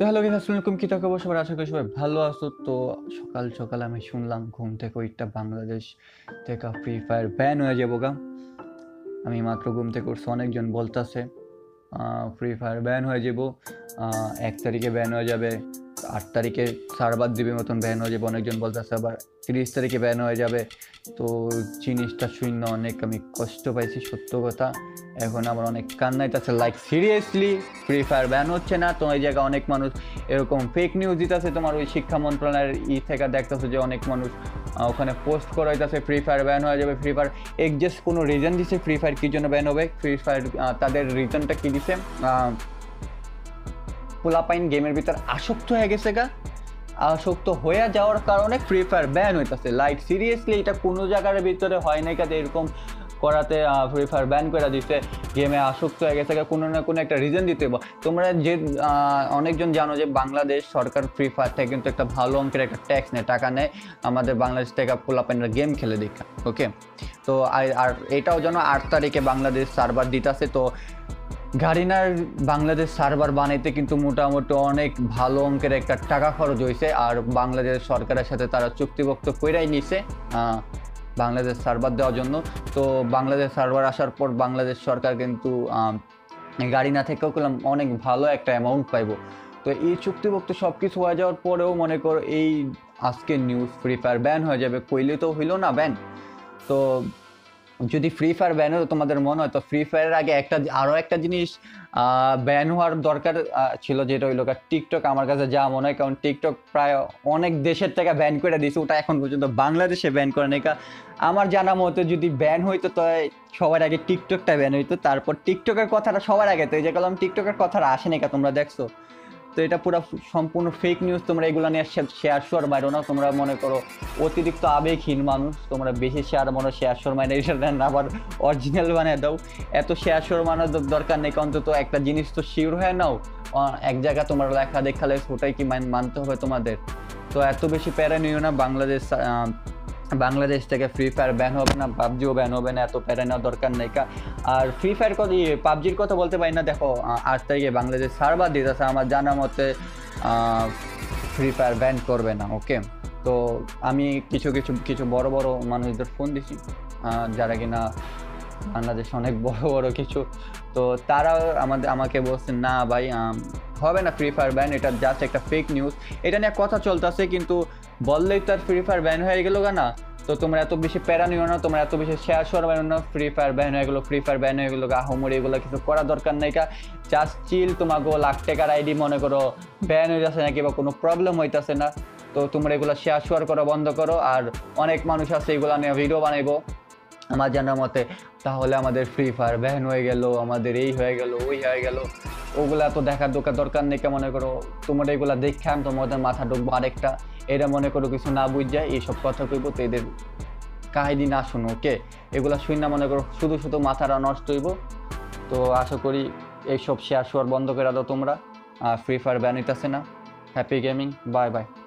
তো hello guys, আসসালামু আলাইকুম। কি খবর সবার? আশা করি সবাই ভালো আছো। তো সকাল সকাল আমি শুনলাম ঘুম থেকে উঠে বাংলাদেশ থেকে ফ্রি ফায়ার ব্যান হয়ে যাবো গা। আমি মাত্র ঘুম থেকে উঠছি, অনেকজন বলতাছে ফ্রি ফায়ার ব্যান হয়ে যাবো, 1 তারিখে ব্যান হয়ে যাবে, 8 তারিখে সার্ভার দিবে মতন ব্যান হয়ে যাবে, অনেকজন বলতেছে আবার 30 তারিখে ব্যান হয়ে যাবে। তো জিনিসটা শূন্য অনেক আমি কষ্ট পাইছি, সত্য কথা। এখন আমার অনেক কান্নাইতেছে, like seriously free fire ban হচ্ছে না। তো এই জায়গায় অনেক মানুষ এরকম ফেক নিউজ দিতেছে, তোমার ওই শিক্ষা মন্ত্রণালয়ের ই থেকে দেখতেছে যে অনেক মানুষ ওখানে পোস্ট করা হইতেছে ফ্রি ফায়ার ব্যান হয়ে যাবে। ফ্রি ফায়ার এক্সাক্ট কোনো রিজন দিছে ফ্রি ফায়ার কী জন্য ব্যান হবে, ফ্রি ফায়ার তাদের রিজনটা কী দিছে? পোলাপাইন গেমের ভিতর আসক্ত হয়ে গেছে গা, আসক্ত হয়ে যাওয়ার কারণে ফ্রি ফায়ার ব্যান হইতেছে। লাইক সিরিয়াসলি এটা কোনো জায়গার ভিতরে হয় নাই, কাজে এরকম করাতে ফ্রি ফায়ার ব্যান করে দিচ্ছে। গেমে আসক্ত হয়ে গেছে গা, কোনো না কোনো একটা রিজন দিতে হবে। তোমরা যে অনেকজন জানো যে বাংলাদেশ সরকার ফ্রি ফায়ার থেকে কিন্তু একটা ভালো অঙ্কের একটা ট্যাক্স নেয়, টাকা নেয় আমাদের বাংলাদেশ থেকে পোলাপাইনরা গেম খেলে দেখা। ওকে, তো আর এটাও যেন 8 তারিখে বাংলাদেশ সার্ভার দিতেছে। তো গারিনার বাংলাদেশ সার্ভার বানাইতে কিন্তু মোটামুটি অনেক ভালো অঙ্কের একটা টাকা খরচ হয়েছে, আর বাংলাদেশ সরকারের সাথে তারা চুক্তিবক্ত করেই নিছে বাংলাদেশ সার্ভার দেওয়ার জন্য। তো বাংলাদেশ সার্ভার আসার পর বাংলাদেশ সরকার কিন্তু গারিনা থেকেও করলাম অনেক ভালো একটা অ্যামাউন্ট পাইব। তো এই চুক্তিবক্ত সব কিছু হয়ে যাওয়ার পরেও মনে কর এই আজকে নিউজ ফ্রি ফায়ার ব্যান হয়ে যাবে, কইলে তো হইল না ব্যান। তো যদি ফ্রি ফায়ার ব্যান হতো, তোমাদের মনে হয় তো ফ্রি ফায়ারের আগে আরও একটা জিনিস ব্যান হওয়ার দরকার ছিল, যেটা হইল টিকটক। আমার কাছে যা মনে হয়, কারণ টিকটক প্রায় অনেক দেশের থেকে ব্যান করে দিয়েছে, ওটা এখন পর্যন্ত বাংলাদেশে ব্যান করে নেই। আমার জানা মতো যদি ব্যান হইতো তো সবার আগে টিকটকটা ব্যান হইতো, তারপর টিকটকের কথাটা সবার আগে। তো এই যে কারণ টিকটকের কথাটা আসে নাই, তোমরা দেখছো তো। এটা পুরো সম্পূর্ণ ফেক নিউজ, তোমরা এগুলো নিয়ে শেয়ার শোয়ার মাইরো না। তোমরা মনে করো অতিরিক্ত আবেগহীন মানুষ, তোমরা বেশি শেয়ার মনে শেয়ার শোর মাইনে, এটা আবার অরিজিনাল বানিয়ে দাও। এত শেয়ার শোর মানার দরকার নেই, অন্তত একটা জিনিস তো শিওর হয়ে নাও। এক জায়গা তোমরা লেখা দেখালে ওটাই কি মানতে হবে তোমাদের? তো এত বেশি প্যারা নিও না। বাংলাদেশ থেকে ফ্রি ফায়ার ব্যান হবে না, পাবজিও ব্যান হবে না, এত প্যারা নেওয়ার দরকার নেই। আর ফ্রি ফায়ার কথা, পাবজির কথা বলতে পারি না। দেখো 8 তারিখে বাংলাদেশ সার্ভার দিতেছে, আমার জানা মতে ফ্রি ফায়ার ব্যান করবে না। ওকে, তো আমি কিছু কিছু কিছু বড় বড় মানুষদের ফোন দিছি, যারা কিনা বাংলাদেশে অনেক বড় বড় কিছু, তো তারাও আমাকে বলছে না ভাই হবে না ফ্রি ফায়ার ব্যান, এটা জাস্ট একটা ফেক নিউজ, এটা নিয়ে কথা চলতেছে। কিন্তু বললেই তার ফ্রি ফায়ার ব্যান হয়ে গেল না। তো তোমরা এত বেশি প্যারা নিও না, তোমরা এত বেশি শেয়ার শোয়ার বানো না। ফ্রি ফায়ার ব্যান হয়ে গেলো, ফ্রি ফায়ার ব্যান হয়ে গেলো, আহমরি এগুলো কিছু করা দরকার নেই। জাস্ট চিল, তোমাকে লাখ টাকার আইডি মনে করো ব্যান হয়ে যাচ্ছে না, কিংবা কোনো প্রবলেম হইতেছে না। তো তোমরা এগুলো শেয়ার শোয়ার করা বন্ধ করো। আর অনেক মানুষ আছে এগুলো নিয়ে ভিডিও বানাইবো, আমার জানার মতে। তাহলে আমাদের ফ্রি ফায়ার ব্যান হয়ে গেল, আমাদের এই হয়ে গেল, ওই হয়ে গেল, ওগুলা তো দেখার দরকার নেই। মনে করো তোমরা এগুলো দেখে আমি তোমাদের মাথা ঢুকবো আরেকটা, এরা মনে করো কিছু না বুঝ যায় এইসব কথা কইব, তো এদের কাহিনী না শুনো। ওকে, এগুলো শুন না, মনে করো শুধু শুধু মাথাটা নষ্ট হইব। তো আশা করি এইসব শেয়ার শোয়ার বন্ধ করে দাও তোমরা। ফ্রি ফায়ার ব্যান হইতেছে না। Happy gaming, bye by.